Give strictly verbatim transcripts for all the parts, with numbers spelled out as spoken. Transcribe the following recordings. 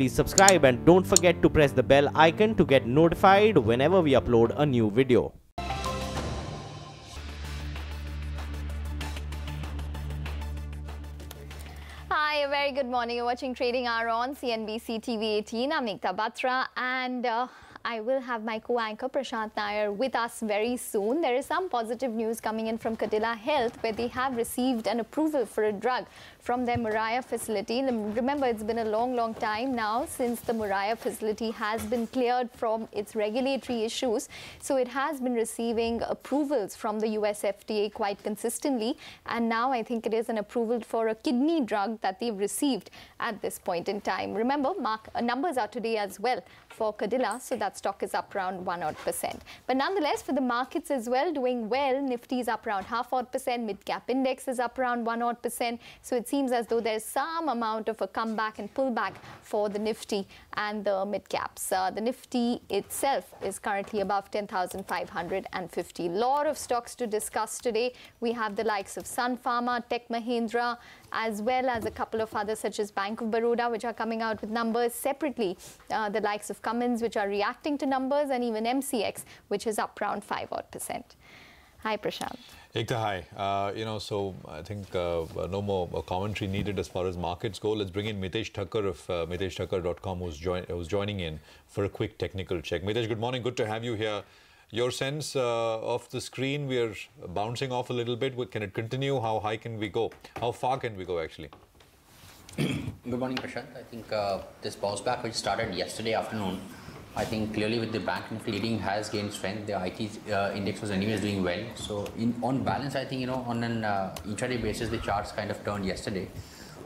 please subscribe and don't forget to press the bell icon to get notified whenever we upload a new video. Hi, a very good morning. You're watching Trading Hour on C N B C T V eighteen. I'm Amikta Batra and uh, I will have my co-anchor Prashant Nair with us very soon. There is some positive news coming in from Cadila Health, where they have received an approval for a drug from their Moraiya facility. Remember, it's been a long, long time now since the Moraiya facility has been cleared from its regulatory issues. So it has been receiving approvals from the U S F D A quite consistently. And now I think it is an approval for a kidney drug that they've received at this point in time. Remember, mark, uh, numbers are today as well for Cadila. So that stock is up around one odd percent. But nonetheless, for the markets as well, doing well. Nifty is up around half odd percent. Mid-cap index is up around one odd percent. So it seems as though there's some amount of a comeback and pullback for the Nifty and the mid-caps. Uh, the Nifty itself is currently above ten thousand five hundred fifty. Lot of stocks to discuss today. We have the likes of Sun Pharma, Tech Mahindra, as well as a couple of others such as Bank of Baroda, which are coming out with numbers separately. Uh, the likes of Cummins, which are reacting to numbers, and even M C X, which is up around five odd percent. Hi, Prashant. Ekta, hi. Uh, you know, so I think uh, no more commentary needed as far as markets go. Let's bring in Mitesh Thakur of uh, Mitesh Thakkar dot com, who's, join who's joining in for a quick technical check. Mitesh, good morning. Good to have you here. Your sense uh, of the screen, we are bouncing off a little bit. Can it continue? How high can we go? How far can we go, actually? Good morning, Prashant. I think uh, this bounce back, which started yesterday afternoon, I think clearly with the bank Nifty leading has gained strength. The I T uh, index was anyways doing well. So in on balance, I think, you know, on an uh, intraday basis, the charts kind of turned yesterday.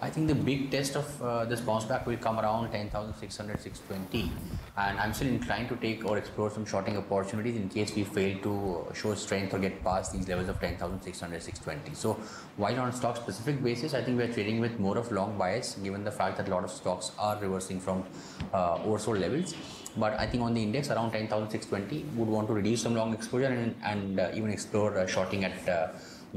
I think the big test of uh, this bounce back will come around ten thousand six hundred, six twenty. And I'm still inclined to take or explore some shorting opportunities in case we fail to show strength or get past these levels of ten thousand six hundred, six twenty. So while on stock specific basis, I think we're trading with more of long bias, given the fact that a lot of stocks are reversing from uh, oversold levels. But I think on the index around ten thousand six twenty, would want to reduce some long exposure and, and uh, even explore uh, shorting at uh,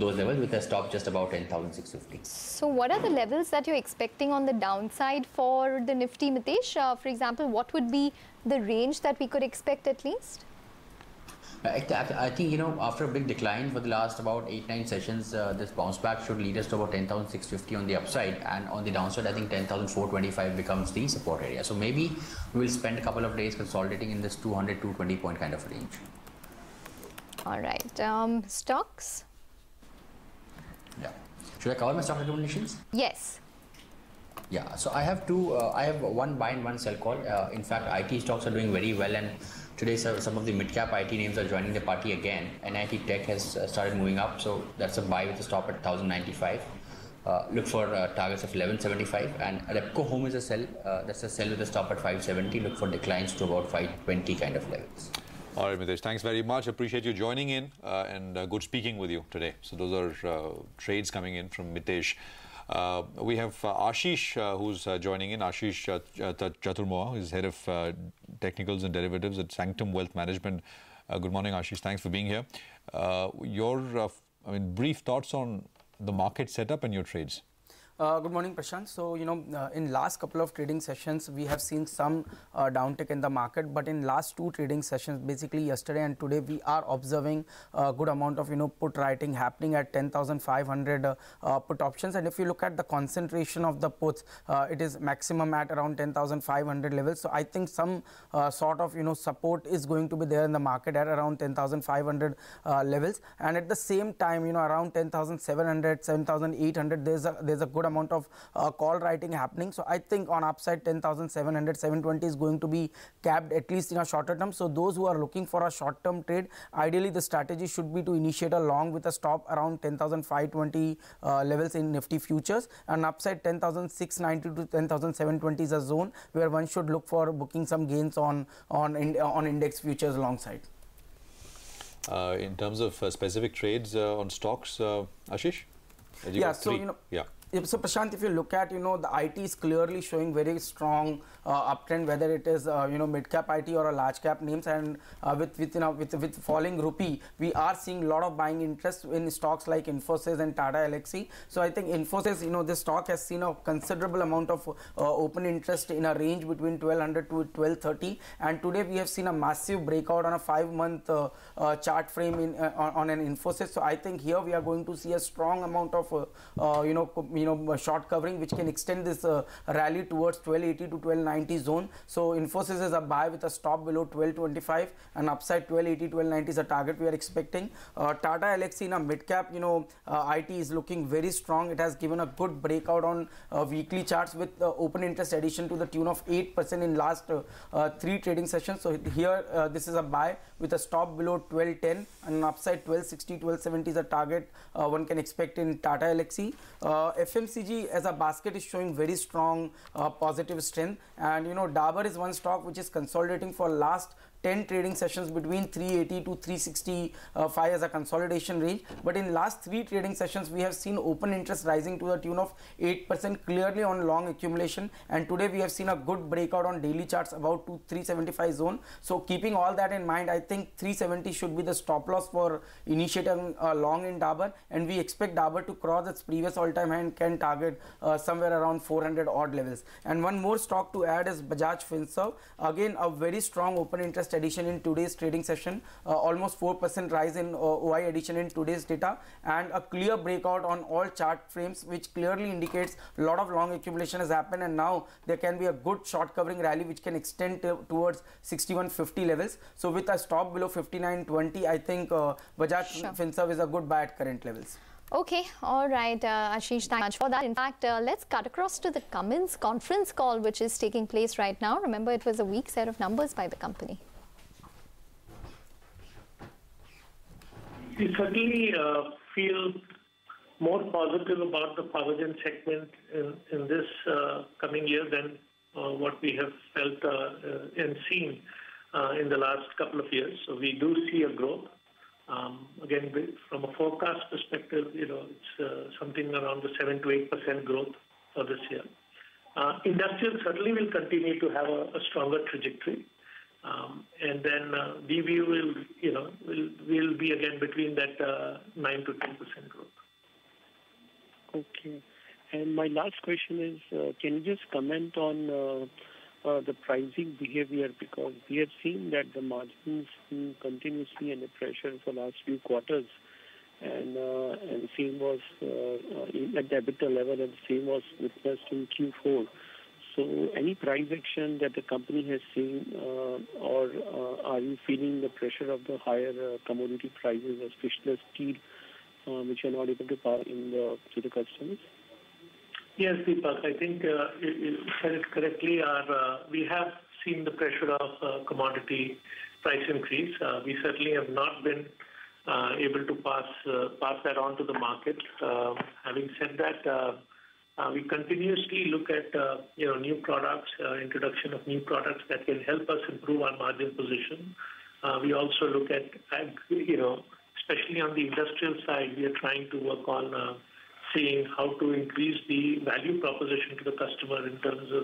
those levels with a stop just about ten thousand six fifty. So what are the levels that you're expecting on the downside for the Nifty, Mitesh? Uh, for example, what would be the range that we could expect at least? I, I think, you know, after a big decline for the last about eight, nine sessions, uh, this bounce back should lead us to about ten thousand six fifty on the upside, and on the downside, I think ten thousand four twenty-five becomes the support area. So maybe we'll spend a couple of days consolidating in this two hundred, two twenty point kind of range. All right. Um, stocks? Yeah. Should I cover my stock recommendations? Yes. Yeah. So I have two, uh, I have one buy and one sell call. Uh, in fact, I T stocks are doing very well, and today, some of the mid-cap I T names are joining the party again. N I T Tech has started moving up, so that's a buy with a stop at one thousand ninety-five. Uh, look for uh, targets of eleven seventy-five. And Repco Home is a sell. Uh, that's a sell with a stop at five seventy. Look for declines to about five twenty kind of levels. All right, Mitesh, thanks very much. Appreciate you joining in uh, and uh, good speaking with you today. So those are uh, trades coming in from Mitesh. Uh, we have uh, Ashish, uh, who's uh, joining in. Ashish uh, Chaturmoa, who's head of uh, technicals and derivatives at Sanctum Wealth Management. Uh, good morning, Ashish. Thanks for being here. Uh, your, uh, I mean, brief thoughts on the market setup and your trades. Uh, good morning, Prashant. So, you know, uh, in last couple of trading sessions, we have seen some uh, downtick in the market. But in last two trading sessions, basically yesterday and today, we are observing a good amount of, you know, put writing happening at ten thousand five hundred uh, uh, put options. And if you look at the concentration of the puts, uh, it is maximum at around ten thousand five hundred levels. So I think some uh, sort of, you know, support is going to be there in the market at around ten thousand five hundred uh, levels. And at the same time, you know, around ten thousand seven hundred, seven thousand eight hundred, there's a, there's a good amount of uh, call writing happening. So I think on upside ten thousand seven hundred, seven twenty is going to be capped at least in a shorter term. So those who are looking for a short term trade, ideally the strategy should be to initiate a long with a stop around ten thousand five twenty uh, levels in Nifty futures, and upside ten thousand six ninety to ten thousand seven twenty is a zone where one should look for booking some gains on on in, on index futures alongside. Uh, in terms of uh, specific trades uh, on stocks, uh, Ashish? You yeah, so you know, yeah. So Prashant, if you look at, you know, the I T is clearly showing very strong uh, uptrend, whether it is, uh, you know, mid-cap I T or a large-cap names, and uh, with, with, you know, with, with falling rupee, we are seeing a lot of buying interest in stocks like Infosys and Tata Elxsi. So I think Infosys, you know, this stock has seen a considerable amount of uh, open interest in a range between twelve hundred to twelve thirty, and today we have seen a massive breakout on a five-month uh, uh, chart frame in, uh, on, on an Infosys. So I think here we are going to see a strong amount of, uh, uh, you know, you know, short covering, which can extend this uh, rally towards twelve eighty to twelve ninety zone. So Infosys is a buy with a stop below twelve twenty-five, and upside twelve eighty, twelve ninety is a target we are expecting. Uh, Tata Elxsi in a mid-cap, you know, uh, I T is looking very strong. It has given a good breakout on uh, weekly charts with uh, open interest addition to the tune of eight percent in last uh, uh, three trading sessions. So here, uh, this is a buy with a stop below twelve ten, and upside twelve sixty, twelve seventy is a target uh, one can expect in Tata Elxsi. Uh, F M C G as a basket is showing very strong uh, positive strength, and you know Dabur is one stock which is consolidating for last ten trading sessions between three eighty to three sixty-five as a consolidation range. But in last three trading sessions, we have seen open interest rising to the tune of eight percent, clearly on long accumulation. And today we have seen a good breakout on daily charts about to three seventy-five zone. So keeping all that in mind, I think three seventy should be the stop loss for initiating uh, long in Dabur. And we expect Dabur to cross its previous all-time high and can target uh, somewhere around four hundred odd levels. And one more stock to add is Bajaj Finserv. Again, a very strong open interest addition in today's trading session, uh, almost four percent rise in uh, O I addition in today's data, and a clear breakout on all chart frames, which clearly indicates a lot of long accumulation has happened, and now there can be a good short covering rally which can extend towards sixty-one fifty levels. So with a stop below fifty-nine twenty, I think uh, Bajaj sure. Finserv is a good buy at current levels. Okay, all right, uh, Ashish, thank you much for that. In fact, uh, let's cut across to the Cummins conference call which is taking place right now. Remember, it was a weak set of numbers by the company. We certainly uh, feel more positive about the powergen segment in, in this uh, coming year than uh, what we have felt uh, uh, and seen uh, in the last couple of years. So we do see a growth. Um, again, from a forecast perspective, you know, it's uh, something around the seven to eight percent growth for this year. Uh, industrial certainly will continue to have a, a stronger trajectory. Um, and then uh, D V will, you know, will will be again between that uh, nine to ten percent growth. Okay. And my last question is, uh, can you just comment on uh, uh, the pricing behavior, because we have seen that the margins continuously under pressure for the last few quarters, and uh, and same was uh, at the EBITDA level, and same was witnessed in Q four. So any price action that the company has seen, uh, or uh, are you feeling the pressure of the higher uh, commodity prices, especially steel, uh, which are not able to pass in the, to the customers? Yes, Deepak, I think uh, you said it correctly. Our, uh, we have seen the pressure of uh, commodity price increase. Uh, we certainly have not been uh, able to pass, uh, pass that on to the market. Uh, having said that, uh, Uh, we continuously look at uh, you know, new products, uh, introduction of new products that can help us improve our margin position. Uh, we also look at, you know, especially on the industrial side, we are trying to work on uh, seeing how to increase the value proposition to the customer in terms of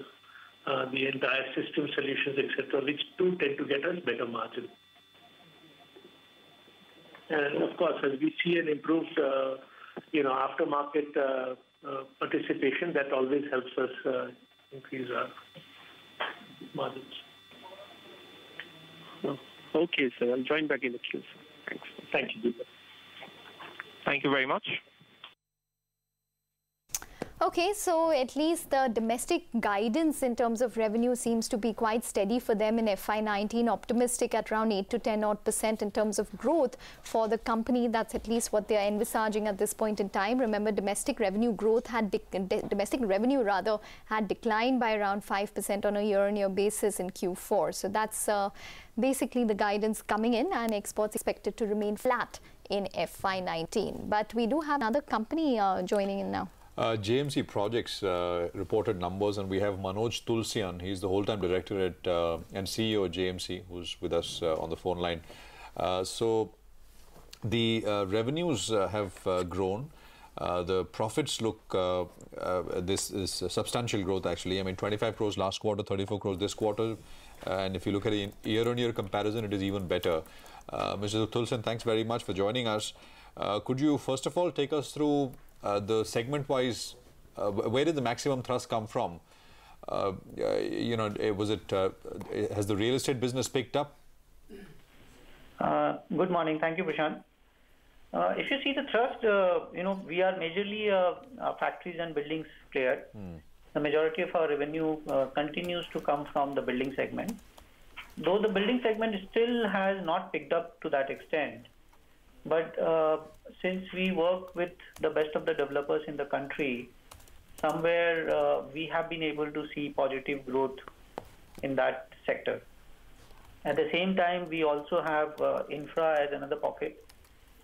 uh, the entire system solutions, et cetera, which do tend to get us better margin. And of course, as we see an improved, uh, you know, aftermarket Uh, Uh, participation, that always helps us uh, increase our margins. Oh, okay, sir. I'll join back in the queue. Thanks. Thank you. Thank you very much. Okay, so at least the domestic guidance in terms of revenue seems to be quite steady for them in F Y nineteen, optimistic at around eight to ten odd percent in terms of growth for the company. That's at least what they are envisaging at this point in time. Remember, domestic revenue growth had, domestic revenue rather, had declined by around five percent on a year-on-year basis in Q four. So that's uh, basically the guidance coming in, and exports expected to remain flat in F Y nineteen. But we do have another company uh, joining in now. Uh, J M C Projects uh, reported numbers, and we have Manoj Tulsiyan. He's the whole-time director at uh, and C E O of J M C, who's with us uh, on the phone line. Uh, so the uh, revenues uh, have uh, grown. Uh, the profits look, uh, uh, this is a substantial growth actually. I mean, twenty-five crores last quarter, thirty-four crores this quarter. Uh, and if you look at a year-on-year comparison, it is even better. Uh, Mister Tulsiyan, thanks very much for joining us. Uh, could you, first of all, take us through uh, the segment-wise, uh, where did the maximum thrust come from? Uh, you know, was it, uh, has the real estate business picked up? Uh, good morning. Thank you, Prashant. Uh, if you see the thrust, uh, you know, we are majorly uh, factories and buildings player. Mm. The majority of our revenue uh, continues to come from the building segment. Though the building segment still has not picked up to that extent. But uh, since we work with the best of the developers in the country, somewhere uh, we have been able to see positive growth in that sector. At the same time, we also have uh, infra as another pocket.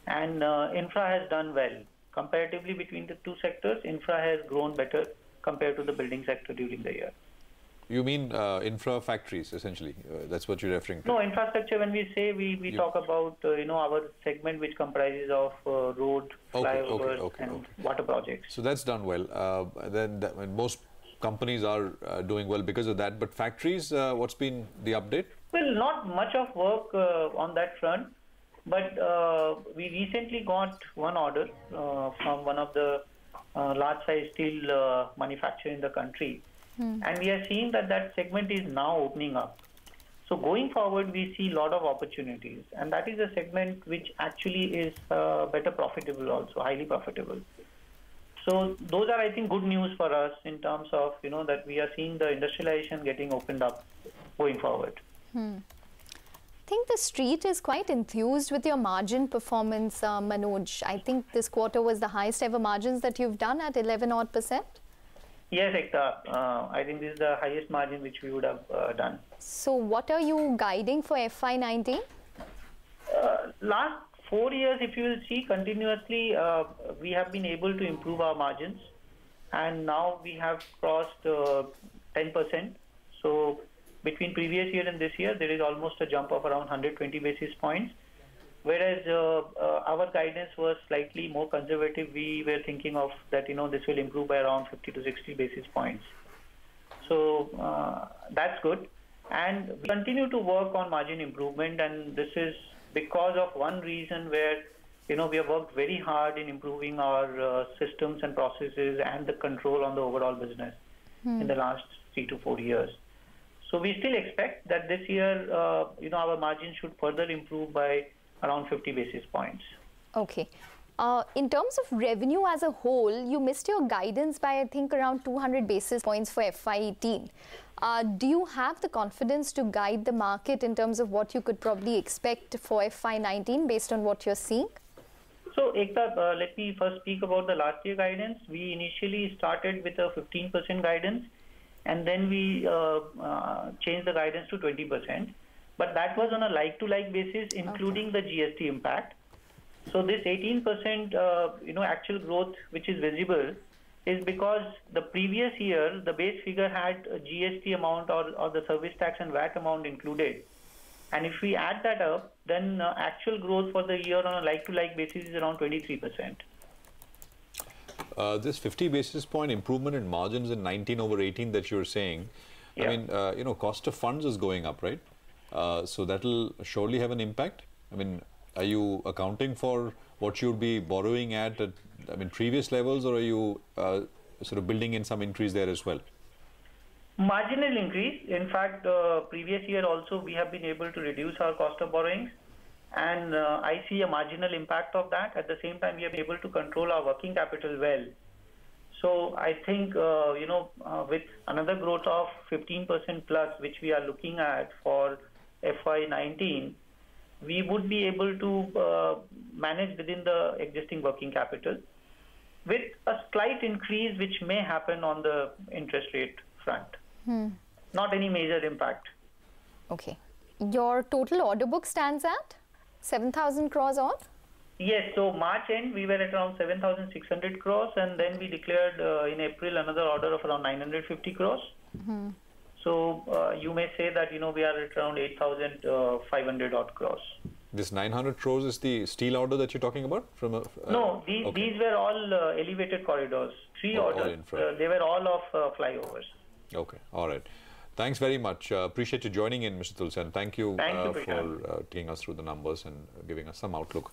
And uh, infra has done well. Comparatively between the two sectors, infra has grown better compared to the building sector during the year. You mean uh, infra factories, essentially? Uh, that's what you're referring to? No, infrastructure, when we say, we, we you... talk about, uh, you know, our segment which comprises of uh, road, okay, flyovers, okay, okay, and okay. water projects. So that's done well. Uh, then that, most companies are uh, doing well because of that. But factories, uh, what's been the update? Well, not much of work uh, on that front. But uh, we recently got one order uh, from one of the uh, large-sized steel uh, manufacturer in the country. Mm. And we are seeing that that segment is now opening up. So going forward, we see a lot of opportunities. And that is a segment which actually is uh, better profitable also, highly profitable. So those are, I think, good news for us in terms of, you know, that we are seeing the industrialization getting opened up going forward. Hmm. I think the street is quite enthused with your margin performance, uh, Manoj. I think this quarter was the highest ever margins that you've done at eleven odd percent. Yes, Ekta. Uh, I think this is the highest margin which we would have uh, done. So what are you guiding for F Y nineteen? Uh, last four years, if you will see, continuously, uh, we have been able to improve our margins. And now we have crossed uh, ten percent. So between previous year and this year, there is almost a jump of around one hundred twenty basis points. Whereas uh, uh, our guidance was slightly more conservative, we were thinking of that, you know, this will improve by around fifty to sixty basis points. So uh, that's good. And we continue to work on margin improvement, and this is because of one reason where, you know, we have worked very hard in improving our uh, systems and processes and the control on the overall business hmm. in the last three to four years. So we still expect that this year, uh, you know, our margin should further improve by around fifty basis points. Okay. Uh, in terms of revenue as a whole, you missed your guidance by, I think, around two hundred basis points for F Y eighteen. Uh, do you have the confidence to guide the market in terms of what you could probably expect for F Y nineteen based on what you're seeing? So, Ekta, uh, let me first speak about the last year guidance. We initially started with a fifteen percent guidance. And then we uh, uh, changed the guidance to twenty percent. But that was on a like-to-like basis, including okay. the G S T impact. So this eighteen percent uh, you know, actual growth, which is visible, is because the previous year, the base figure had a G S T amount or, or the service tax and V A T amount included. And if we add that up, then uh, actual growth for the year on a like-to-like basis is around twenty-three percent. Uh, this fifty basis point improvement in margins in nineteen over eighteen that you're saying, yeah. I mean, uh, you know, cost of funds is going up, right? Uh, so that will surely have an impact. I mean, are you accounting for what you'd be borrowing at, at I mean, previous levels, or are you uh, sort of building in some increase there as well? Marginal increase. In fact, uh, previous year also, we have been able to reduce our cost of borrowings. And uh, I see a marginal impact of that. At the same time, we have been able to control our working capital well. So I think, uh, you know, uh, with another growth of fifteen percent plus, which we are looking at for F Y nineteen, we would be able to uh, manage within the existing working capital with a slight increase, which may happen on the interest rate front. Hmm. Not any major impact. Okay. Your total order book stands at? seven thousand crores on? Yes, so March end we were at around seven thousand six hundred crores, and then we declared uh, in April another order of around nine hundred fifty crores. Mm-hmm. So uh, you may say that, you know, we are at around eight thousand five hundred odd crores. This nine hundred crores is the steel order that you're talking about? From a, uh, no, these, okay. these were all uh, elevated corridors, three all, orders. All uh, they were all of uh, flyovers. Okay, all right. Thanks very much. Uh, appreciate you joining in, Mister Tulsiyan. Thank you, Thank uh, you for uh, taking us through the numbers and giving us some outlook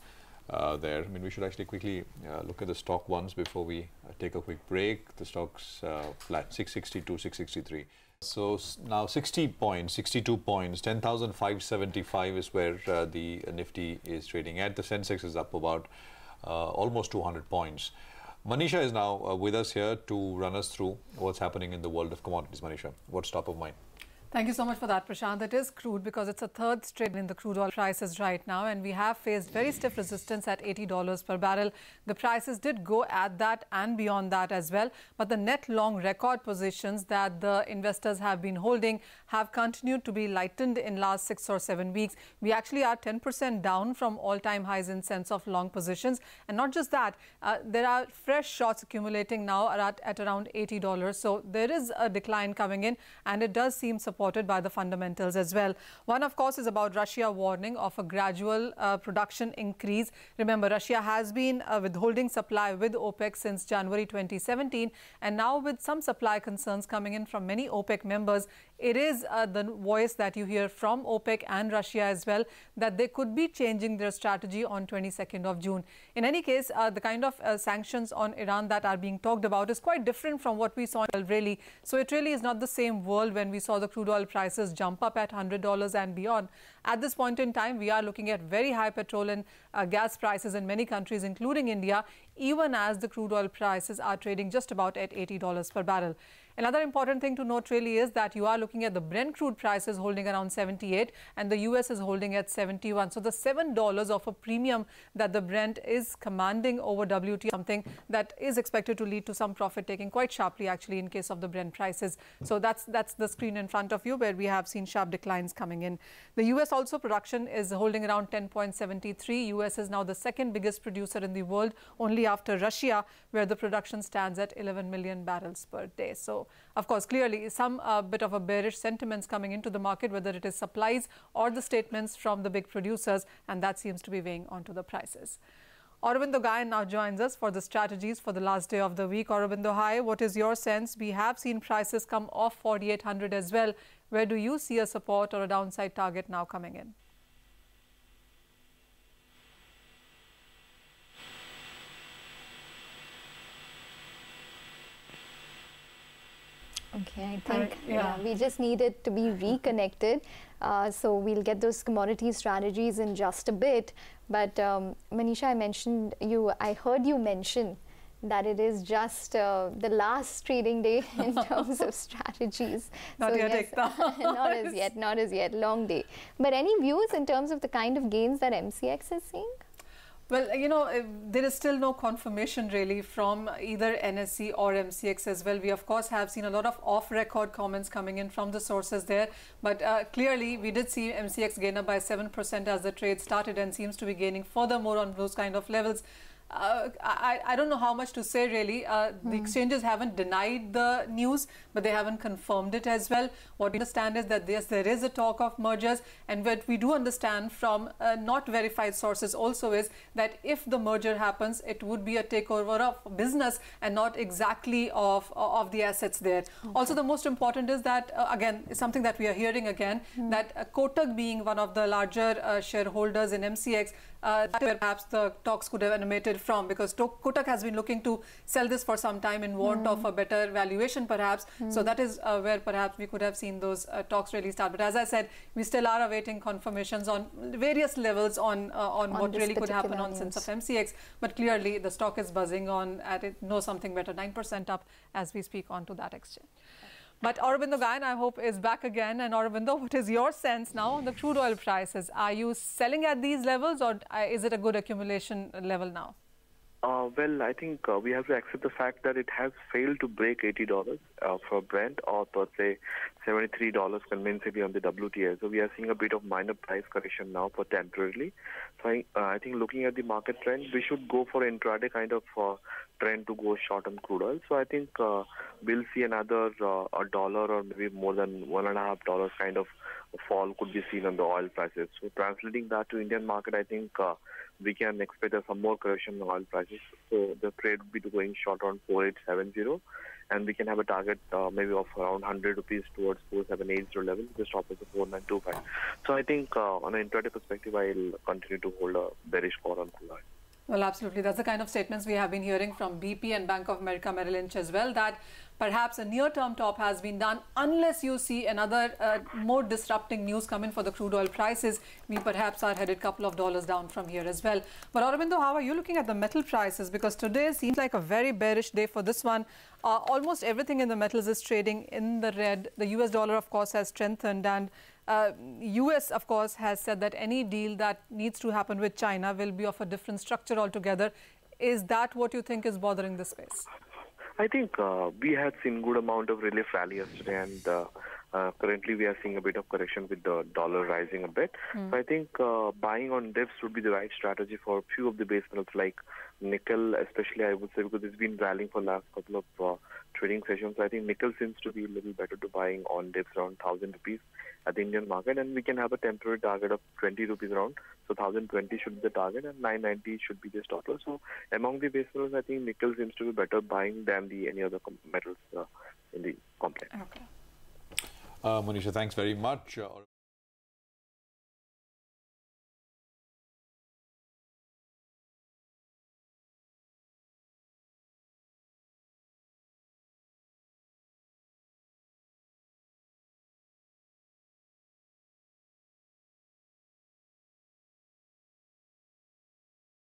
uh, there. I mean, we should actually quickly uh, look at the stock once before we uh, take a quick break. The stock's uh, flat, six sixty-two, six sixty-three. So now sixty points, sixty-two points, ten thousand five seventy-five is where uh, the Nifty is trading at. The Sensex is up about uh, almost two hundred points. Manisha is now uh, with us here to run us through what's happening in the world of commodities. Manisha, what's top of mind? Thank you so much for that, Prashant. It is crude because it's a third straight in the crude oil prices right now, and we have faced very stiff resistance at eighty dollars per barrel. The prices did go at that and beyond that as well, but the net long record positions that the investors have been holding have continued to be lightened in last six or seven weeks. We actually are ten percent down from all-time highs in sense of long positions, and not just that, uh, there are fresh shorts accumulating now at, at around eighty dollars. So there is a decline coming in, and it does seem supportive. Supported by the fundamentals as well. One, of course, is about Russia warning of a gradual uh, production increase. Remember, Russia has been uh, withholding supply with OPEC since January twenty seventeen, and now with some supply concerns coming in from many OPEC members, it is uh, the voice that you hear from OPEC and Russia as well that they could be changing their strategy on twenty-second of June. In any case, uh, the kind of uh, sanctions on Iran that are being talked about is quite different from what we saw in Israel. So it really is not the same world when we saw the crude oil prices jump up at one hundred dollars and beyond. At this point in time, we are looking at very high petrol and uh, gas prices in many countries, including India, even as the crude oil prices are trading just about at eighty dollars per barrel. Another important thing to note really is that you are looking at the Brent crude prices holding around seventy-eight and the U S is holding at seventy-one. So the seven dollars of a premium that the Brent is commanding over W T I, something that is expected to lead to some profit taking quite sharply actually in case of the Brent prices. So that's, that's the screen in front of you where we have seen sharp declines coming in. The U S also production is holding around ten point seven three. U S is now the second biggest producer in the world only after Russia, where the production stands at eleven million barrels per day. So, of course, clearly some uh, bit of a bearish sentiments coming into the market, whether it is supplies or the statements from the big producers, and that seems to be weighing onto the prices. Aurobindo Gayan now joins us for the strategies for the last day of the week. Aurobindo, hi, what is your sense? We have seen prices come off forty-eight hundred as well. Where do you see a support or a downside target now coming in? Okay, I think uh, yeah. yeah, we just need it to be reconnected. Uh, so we'll get those commodity strategies in just a bit. But um, Manisha, I mentioned you, I heard you mention that it is just uh, the last trading day in terms of strategies. Not so yet, yes, not as yet, not as yet, long day. But any views in terms of the kind of gains that M C X is seeing? Well, you know, there is still no confirmation really from either N S E or M C X as well. We, of course, have seen a lot of off-record comments coming in from the sources there. But uh, clearly, we did see M C X gain up by seven percent as the trade started and seems to be gaining furthermore on those kind of levels. Uh, I, I don't know how much to say really. Uh, mm. The exchanges haven't denied the news, but they haven't confirmed it as well. What we understand is that yes, there is a talk of mergers, and what we do understand from uh, not verified sources also is that if the merger happens, it would be a takeover of business and not exactly of, of the assets there. Okay. Also, the most important is that, uh, again, something that we are hearing again, mm. that uh, Kotak being one of the larger uh, shareholders in M C X, uh, that perhaps the talks could have animated from, because Kotak has been looking to sell this for some time in want mm. of a better valuation perhaps. Mm. So that is uh, where perhaps we could have seen those uh, talks really start. But as I said, we still are awaiting confirmations on various levels on, uh, on, on what really could happen news. on sense of M C X. But clearly the stock is buzzing on at it, know something better, nine percent up as we speak onto that exchange. But Aurobindo Gayan, I hope, is back again. And Aurobindo, what is your sense now on the crude oil prices? Are you selling at these levels, or is it a good accumulation level now? Uh, well, I think uh, we have to accept the fact that it has failed to break eighty dollars uh, for Brent, or per se seventy-three dollars convincingly on the W T I. So we are seeing a bit of minor price correction now for temporarily. So I, uh, I think looking at the market trend, we should go for intraday kind of uh, trend to go short on crude oil. So I think uh, we'll see another uh, a dollar or maybe more than one and a half dollars kind of fall could be seen on the oil prices. So translating that to Indian market, I think uh, we can expect some more correction on oil prices. So the trade would be to going short on four eight seven zero, and we can have a target uh, maybe of around one hundred rupees towards four seven eight zero level, which stop is four nine two five. So I think uh, on an intraday perspective, I'll continue to hold a bearish call on crude oil. Well, absolutely. That's the kind of statements we have been hearing from B P and Bank of America Merrill Lynch as well, that perhaps a near-term top has been done unless you see another uh, more disrupting news come in for the crude oil prices. We perhaps are headed a couple of dollars down from here as well. But Aurobindo, how are you looking at the metal prices? Because today seems like a very bearish day for this one. Uh, almost everything in the metals is trading in the red. The U S dollar, of course, has strengthened, and Uh, U S, of course, has said that any deal that needs to happen with China will be of a different structure altogether. Is that what you think is bothering the space? I think uh, we had seen good amount of relief rally yesterday, and uh, uh, currently we are seeing a bit of correction with the dollar rising a bit. Mm. So I think uh, buying on dips would be the right strategy for a few of the base metals like nickel, especially, I would say, because it's been rallying for the last couple of uh, trading sessions. So I think nickel seems to be a little better to buying on dips around one thousand rupees. At the Indian market, and we can have a temporary target of twenty rupees around. So one thousand twenty should be the target, and nine ninety should be the stop loss. So among the base metals, I think nickel seems to be better buying than the any other metals uh, in the complex. Okay. Uh, Manisha, thanks very much.